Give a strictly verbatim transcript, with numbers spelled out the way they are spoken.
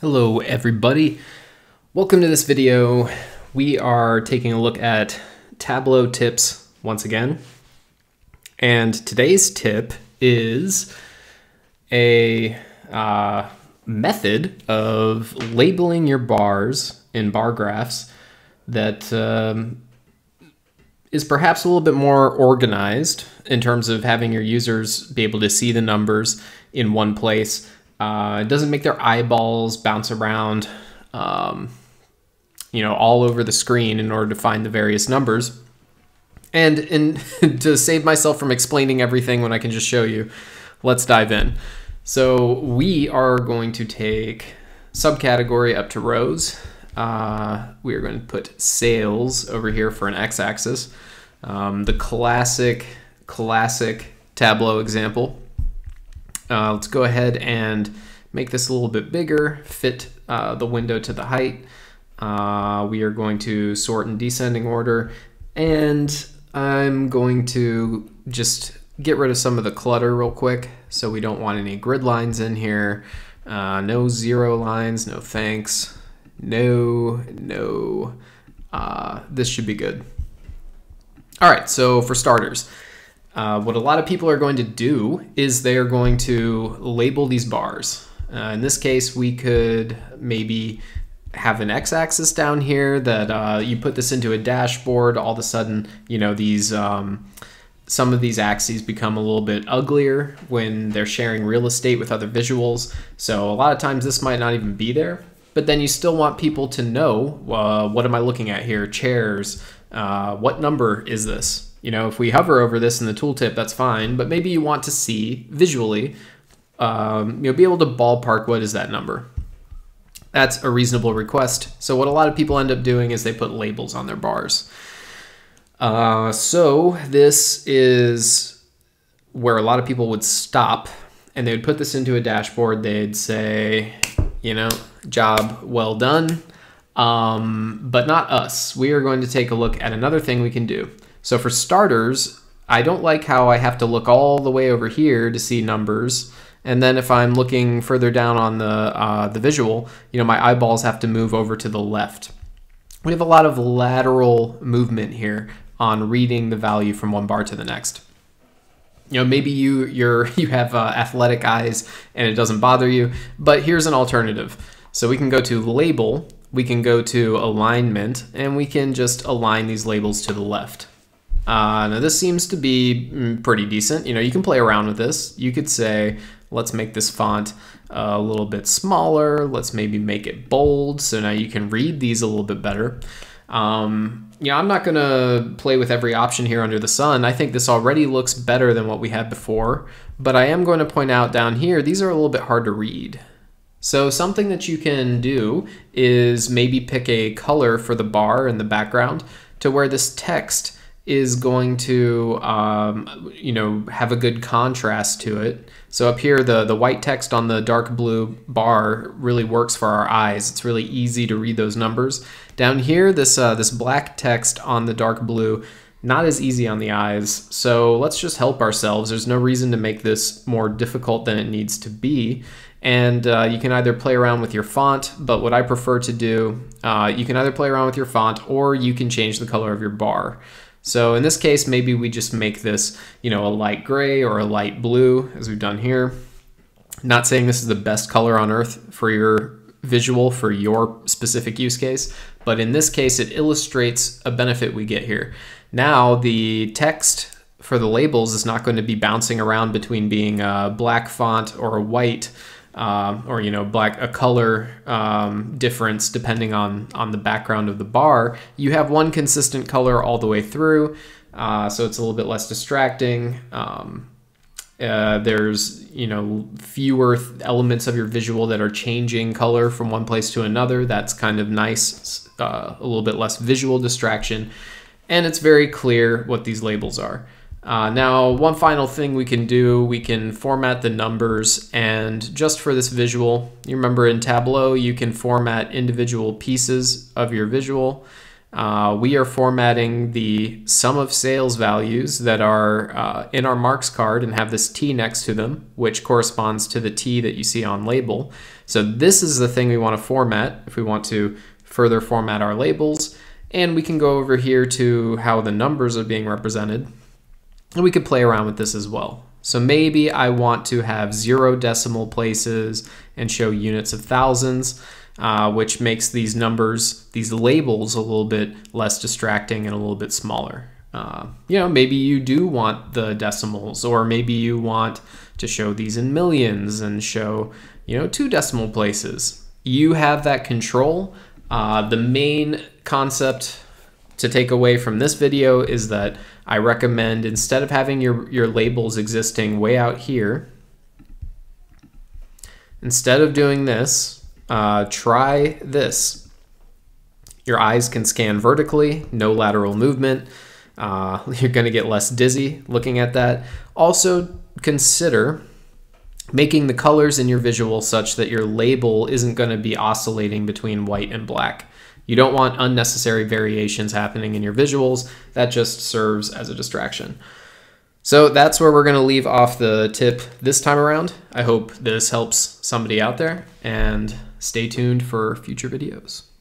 Hello everybody, welcome to this video. We are taking a look at Tableau tips once again, and today's tip is a uh, method of labeling your bars in bar graphs that um, is perhaps a little bit more organized in terms of having your users be able to see the numbers in one place. Uh, it doesn't make their eyeballs bounce around, um, you know, all over the screen in order to find the various numbers. And, and to save myself from explaining everything when I can just show you, let's dive in. So we are going to take subcategory up to rows. Uh, we are going to put sales over here for an x-axis. Um, the classic, classic Tableau example. Uh, let's go ahead and make this a little bit bigger, fit uh, the window to the height. Uh, we are going to sort in descending order, and I'm going to just get rid of some of the clutter real quick. So we don't want any grid lines in here. Uh, no zero lines, no thanks. No, no, uh, this should be good. All right, so for starters, Uh, what a lot of people are going to do is they are going to label these bars. Uh, in this case, we could maybe have an x-axis down here that uh, you put this into a dashboard. All of a sudden, you know, these um, some of these axes become a little bit uglier when they're sharing real estate with other visuals. So a lot of times this might not even be there, but then you still want people to know, uh, what am I looking at here? Chairs, uh, what number is this? You know, if we hover over this in the tooltip, that's fine, but maybe you want to see visually, um, you'll be able to ballpark what is that number. That's a reasonable request. So what a lot of people end up doing is they put labels on their bars. Uh, so this is where a lot of people would stop, and they would put this into a dashboard. They'd say, you know, job well done, um, but not us. We are going to take a look at another thing we can do. So for starters, I don't like how I have to look all the way over here to see numbers. And then if I'm looking further down on the, uh, the visual, you know, my eyeballs have to move over to the left. We have a lot of lateral movement here on reading the value from one bar to the next. You know, maybe you, you're, you have uh, athletic eyes and it doesn't bother you, but here's an alternative. So we can go to label, we can go to alignment, and we can just align these labels to the left. Uh, now this seems to be pretty decent. You know, you can play around with this. You could say, let's make this font a little bit smaller. Let's maybe make it bold. So now you can read these a little bit better. Um, you know, I'm not gonna play with every option here under the sun. I think this already looks better than what we had before, but I am going to point out down here, these are a little bit hard to read. So something that you can do is maybe pick a color for the bar in the background to where this text is going to, um, you know, have a good contrast to it. So up here, the, the white text on the dark blue bar really works for our eyes. It's really easy to read those numbers. Down here, this, uh, this black text on the dark blue, not as easy on the eyes. So let's just help ourselves. There's no reason to make this more difficult than it needs to be. And uh, you can either play around with your font, but what I prefer to do, uh, you can either play around with your font or you can change the color of your bar. So in this case, maybe we just make this, you know, a light gray or a light blue, as we've done here. Not saying this is the best color on earth for your visual, for your specific use case, but in this case, it illustrates a benefit we get here. Now the text for the labels is not going to be bouncing around between being a black font or a white, uh, or, you know, black, a color um, difference depending on, on the background of the bar. You have one consistent color all the way through, uh, so it's a little bit less distracting. Um, uh, there's, you know, fewer th elements of your visual that are changing color from one place to another. That's kind of nice, uh, a little bit less visual distraction, and it's very clear what these labels are. Uh, now, one final thing we can do, we can format the numbers, and just for this visual, you remember in Tableau, you can format individual pieces of your visual. Uh, we are formatting the sum of sales values that are uh, in our marks card and have this T next to them, which corresponds to the T that you see on label. So this is the thing we want to format if we want to further format our labels. And we can go over here to how the numbers are being represented. And we could play around with this as well. So maybe I want to have zero decimal places and show units of thousands, uh, which makes these numbers, these labels, a little bit less distracting and a little bit smaller. Uh, you know, maybe you do want the decimals, or maybe you want to show these in millions and show, you know, two decimal places. You have that control. Uh, the main concept to take away from this video is that I recommend, instead of having your, your labels existing way out here, instead of doing this, uh, try this. Your eyes can scan vertically, no lateral movement. Uh, you're going to get less dizzy looking at that. Also consider making the colors in your visual such that your label isn't going to be oscillating between white and black. You don't want unnecessary variations happening in your visuals. That just serves as a distraction. So that's where we're going to leave off the tip this time around. I hope this helps somebody out there, and stay tuned for future videos.